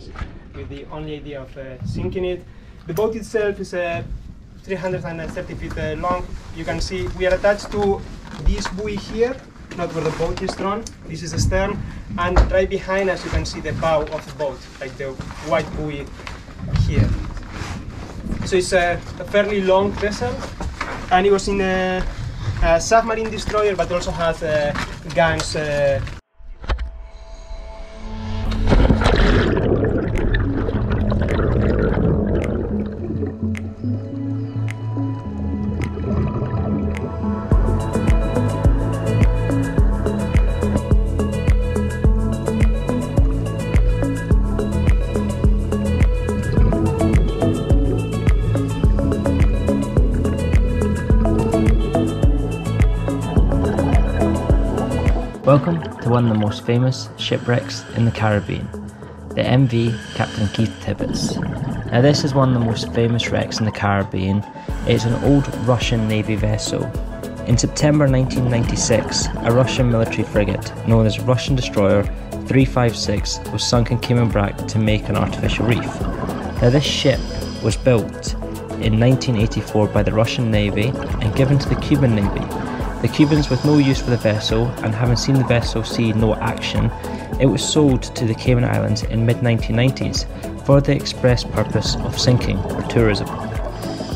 sometimes with the only idea of sinking it. The boat itself is 330 feet long. You can see we are attached to this buoy here, not where the boat is drawn. This is the stern, and right behind us you can see the bow of the boat, like the white buoy here. So it's a fairly long vessel, and it was in a submarine destroyer, but also has guns. Welcome to one of the most famous shipwrecks in the Caribbean, the MV Captain Keith Tibbetts. Now this is one of the most famous wrecks in the Caribbean. It's an old Russian Navy vessel. In September 1996, a Russian military frigate known as Russian Destroyer 356 was sunk in Cayman Brac to make an artificial reef. Now this ship was built in 1984 by the Russian Navy and given to the Cuban Navy. The Cubans, with no use for the vessel and having seen the vessel see no action, it was sold to the Cayman Islands in mid-1990s for the express purpose of sinking for tourism.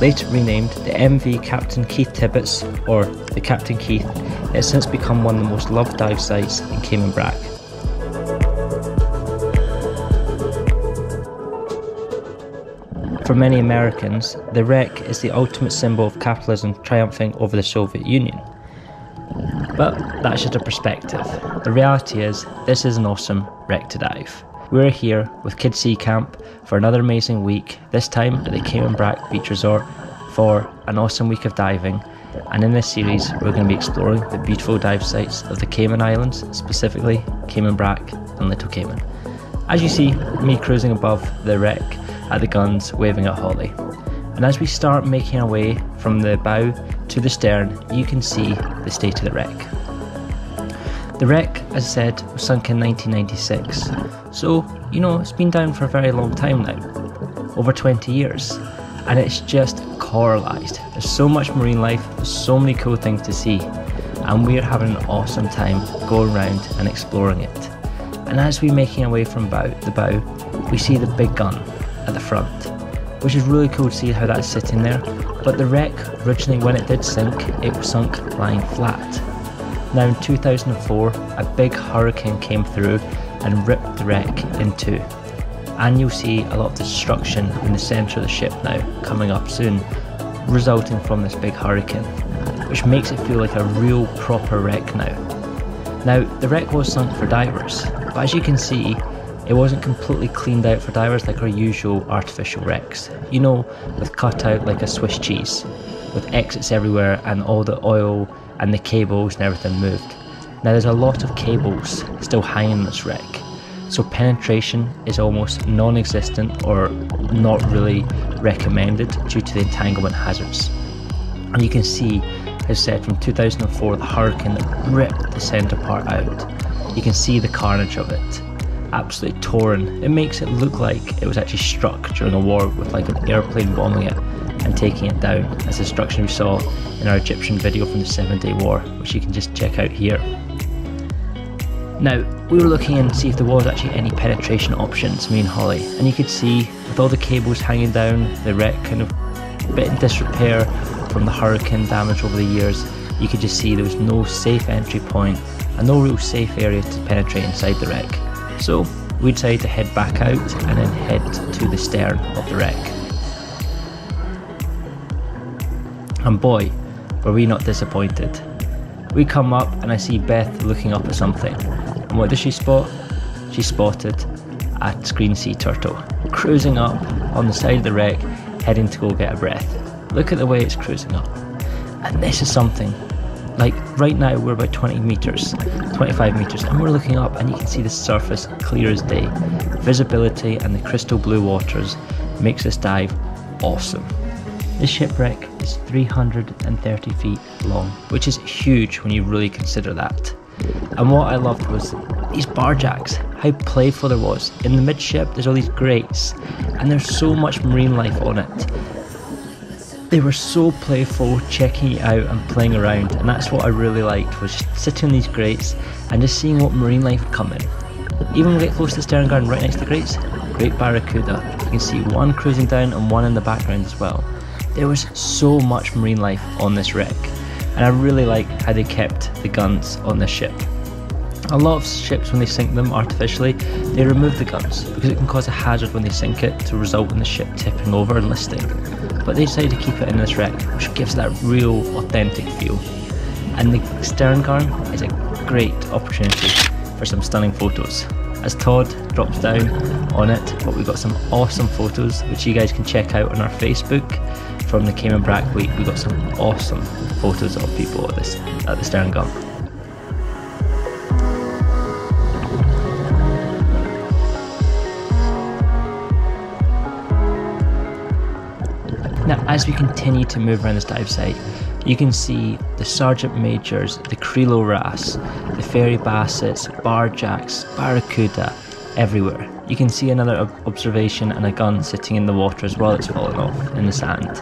Later renamed the MV Captain Keith Tibbetts, or the Captain Keith, it has since become one of the most loved dive sites in Cayman Brac. For many Americans, the wreck is the ultimate symbol of capitalism triumphing over the Soviet Union. But that's just a perspective. The reality is, this is an awesome wreck to dive. We're here with Kids Sea Camp for another amazing week, this time at the Cayman Brac Beach Resort for an awesome week of diving. And in this series, we're going to be exploring the beautiful dive sites of the Cayman Islands, specifically Cayman Brac and Little Cayman. As you see, me cruising above the wreck at the guns, waving at Holly. And as we start making our way from the bow to the stern, you can see the state of the wreck. The wreck, as I said, was sunk in 1996, so you know it's been down for a very long time now, over 20 years, and it's just coralised. There's so much marine life, there's so many cool things to see, and we're having an awesome time going around and exploring it. And as we're making our way from the bow, we see the big gun at the front, which is really cool to see how that's sitting there. But the wreck, originally when it did sink, it was sunk lying flat. Now in 2004, a big hurricane came through and ripped the wreck in two. And you'll see a lot of destruction in the centre of the ship now, coming up soon, resulting from this big hurricane, which makes it feel like a real proper wreck now. Now, the wreck was sunk for divers, but as you can see, it wasn't completely cleaned out for divers like our usual artificial wrecks, you know, with cut out like a Swiss cheese, with exits everywhere and all the oil and the cables and everything moved. Now there's a lot of cables still hanging on this wreck, so penetration is almost non-existent or not really recommended due to the entanglement hazards. And you can see, as said, from 2004 the hurricane that ripped the centre part out. You can see the carnage of it. Absolutely torn. It makes it look like it was actually struck during a war with like an airplane bombing it and taking it down, as the destruction we saw in our Egyptian video from the 7-Day War, which you can just check out here. Now, we were looking in to see if there was actually any penetration options, me and Holly, and you could see with all the cables hanging down, the wreck kind of a bit in disrepair from the hurricane damage over the years, you could just see there was no safe entry point and no real safe area to penetrate inside the wreck. So we decided to head back out and then head to the stern of the wreck. And boy, were we not disappointed. We come up and I see Beth looking up at something. And what does she spot? She spotted a green sea turtle cruising up on the side of the wreck, heading to go get a breath. Look at the way it's cruising up. And this is something. Like right now we're about 25 meters and we're looking up and you can see the surface clear as day. Visibility and the crystal blue waters makes this dive awesome. This shipwreck is 330 feet long, which is huge when you really consider that. And what I loved was these bar jacks, how playful there was. In the midship there's all these grates and there's so much marine life on it. They were so playful, checking it out and playing around, and that's what I really liked, was just sitting on these grates and just seeing what marine life would come in. Even when we get close to the stern garden, right next to the grates, great barracuda. You can see one cruising down and one in the background as well. There was so much marine life on this wreck, and I really like how they kept the guns on this ship. A lot of ships, when they sink them artificially, they remove the guns because it can cause a hazard when they sink it to result in the ship tipping over and listing. But they decided to keep it in this wreck, which gives that real authentic feel. And the stern garden is a great opportunity for some stunning photos. As Todd drops down on it, but we've got some awesome photos which you guys can check out on our Facebook from the Cayman Brac Week. We've got some awesome photos of people at the stern garden. Now, as we continue to move around this dive site, you can see the sergeant majors, the creelo wrasse, the fairy bassets, bar jacks, barracuda, everywhere. You can see another observation and a gun sitting in the water as well, it's fallen off in the sand.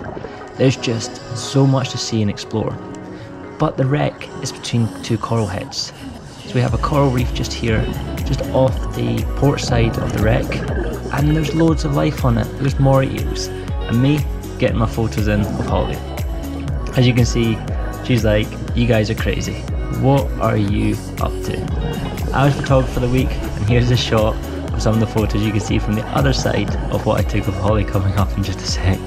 There's just so much to see and explore. But the wreck is between two coral heads. So we have a coral reef just here, just off the port side of the wreck, and there's loads of life on it. There's more eels, and me getting my photos in of Holly. As you can see, she's like, you guys are crazy. What are you up to? I was photographer for the week, and here's a shot of some of the photos you can see from the other side of what I took of Holly coming up in just a sec.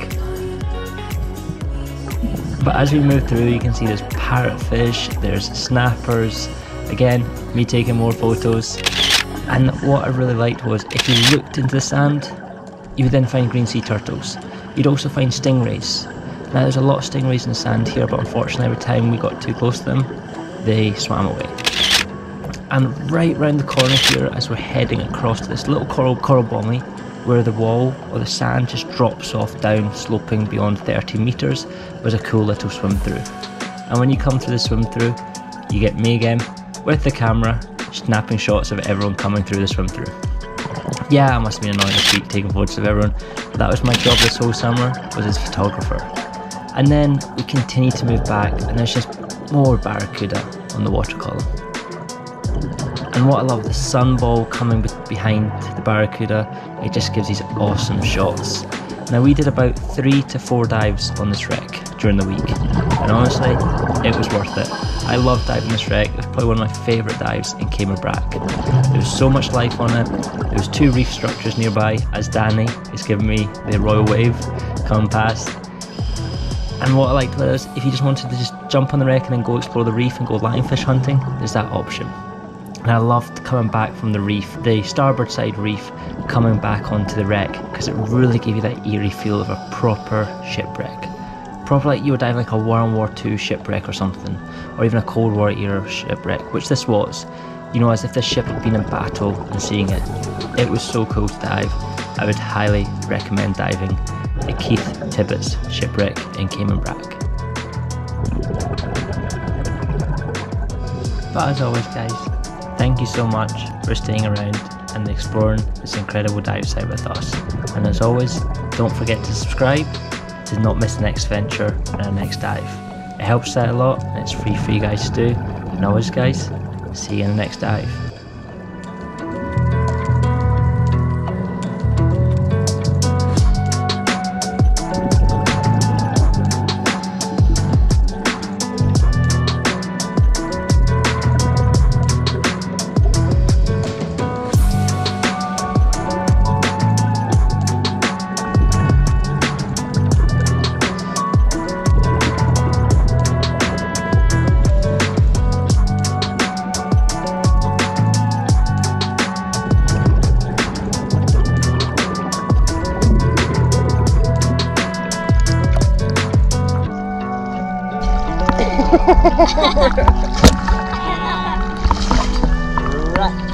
But as we move through, you can see there's parrotfish, there's snappers, again, me taking more photos. And what I really liked was, if you looked into the sand, you would then find green sea turtles. You'd also find stingrays. Now there's a lot of stingrays in the sand here, but unfortunately every time we got too close to them, they swam away. And right round the corner here, as we're heading across to this little coral bommy, where the wall or the sand just drops off down, sloping beyond 30 metres, was a cool little swim through. And when you come through the swim through, you get me again, with the camera, snapping shots of everyone coming through the swim through. Yeah, I must have been annoying this week taking photos of everyone, but that was my job this whole summer, was as photographer. And then we continue to move back, and there's just more barracuda on the water column. And what I love, the sunball coming behind the barracuda, it just gives these awesome shots. Now we did about 3 to 4 dives on this wreck during the week, and honestly, it was worth it. I loved diving this wreck, it was probably one of my favourite dives in Cayman Brac. There was so much life on it, there was 2 reef structures nearby, as Danny is giving me the royal wave coming past. And what I liked about it was, if you just wanted to just jump on the wreck and then go explore the reef and go lionfish hunting, there's that option. And I loved coming back from the reef, the starboard side reef, coming back onto the wreck, because it really gave you that eerie feel of a proper shipwreck. Proper, like you were diving like a World War II shipwreck or something, or even a Cold War era shipwreck, which this was. You know, as if this ship had been in battle and seeing it. It was so cool to dive. I would highly recommend diving the Keith Tibbetts shipwreck in Cayman Brac. But as always guys, thank you so much for staying around and exploring this incredible dive site with us. And as always, don't forget to subscribe to not miss the next venture and our next dive. It helps out a lot and it's free for you guys to do. And always guys, see you in the next dive. Right.